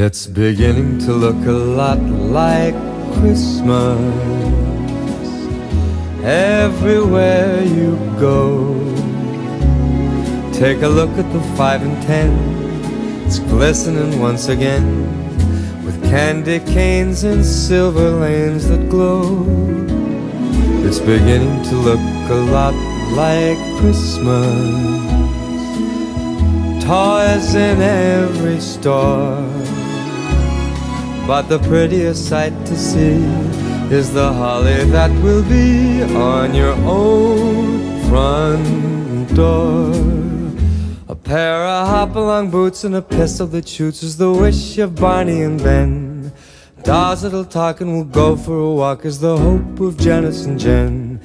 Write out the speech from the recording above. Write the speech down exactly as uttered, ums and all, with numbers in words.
It's beginning to look a lot like Christmas everywhere you go. Take a look at the five and ten. It's glistening once again with candy canes and silver lanes that glow. It's beginning to look a lot like Christmas. Toys in every store, but the prettiest sight to see is the holly that will be on your own front door. A pair of hop-along boots and a pistol that shoots is the wish of Barney and Ben. Dolls that'll talk and will go for a walk is the hope of Janice and Jen.